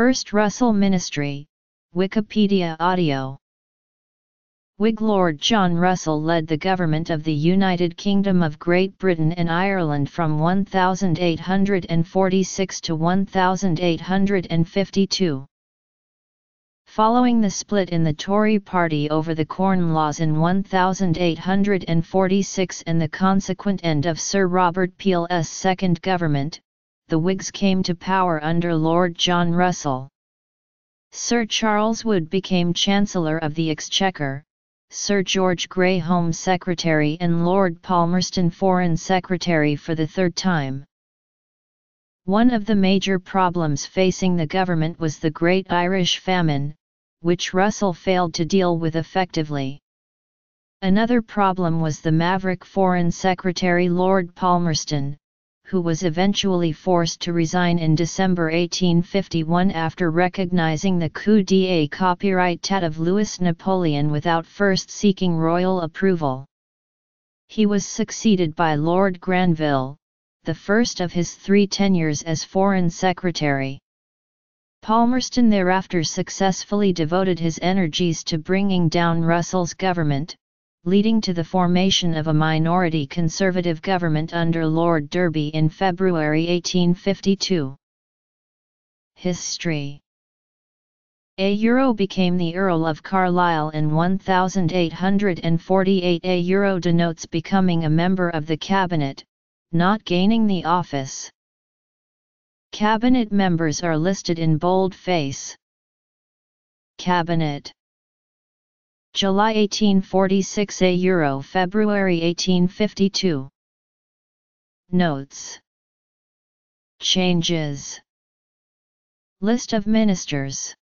First Russell Ministry, Wikipedia Audio. Whig Lord John Russell led the government of the United Kingdom of Great Britain and Ireland from 1846 to 1852. Following the split in the Tory party over the Corn Laws in 1846 and the consequent end of Sir Robert Peel's second government, the Whigs came to power under Lord John Russell. Sir Charles Wood became Chancellor of the Exchequer, Sir George Grey Home Secretary and Lord Palmerston Foreign Secretary for the third time. One of the major problems facing the government was the Great Irish Famine, which Russell failed to deal with effectively. Another problem was the maverick Foreign Secretary Lord Palmerston, who was eventually forced to resign in December 1851 after recognizing the coup d'état copyrighted of Louis Napoleon without first seeking royal approval. He was succeeded by Lord Granville, the first of his three tenures as Foreign Secretary. Palmerston thereafter successfully devoted his energies to bringing down Russell's government, leading to the formation of a minority Conservative government under Lord Derby in February 1852. History. A Euro became the Earl of Carlisle in 1848. A Euro denotes becoming a member of the cabinet, not gaining the office. Cabinet members are listed in boldface. Cabinet. July 1846 A Euro February 1852. Notes. Changes. List of ministers.